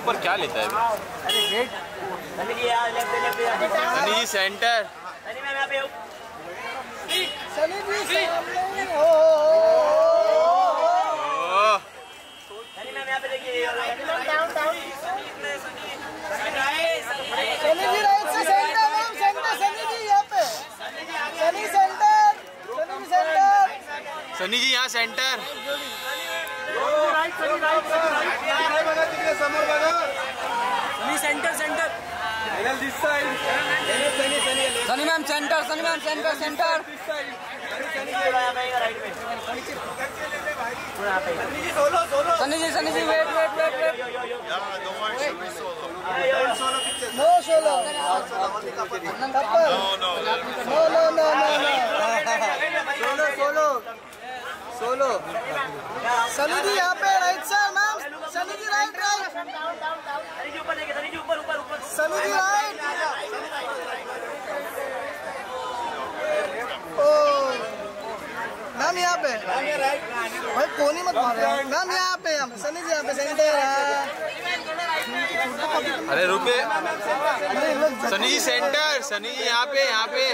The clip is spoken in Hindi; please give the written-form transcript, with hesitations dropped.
ऊपर क्या लेता है सनी जी? सेंटर सनी जी यहाँ centre centre centre Sunny ma'am centre, Sunny ma'am centre centre Sunny ji wait wait wait wait solo Sunny ji यहाँ पे right sir ma'am Sunny ji right right Sunny ji ऊपर लेके सनी जी ऊपर ऊपर ऊपर सनी जी राइट ओ मैम यहाँ पे भाई कोनी मत मार रहे मैम यहाँ पे हम सनी जी यहाँ पे सेंटर अरे रुके सनी जी सेंटर सनी जी यहाँ पे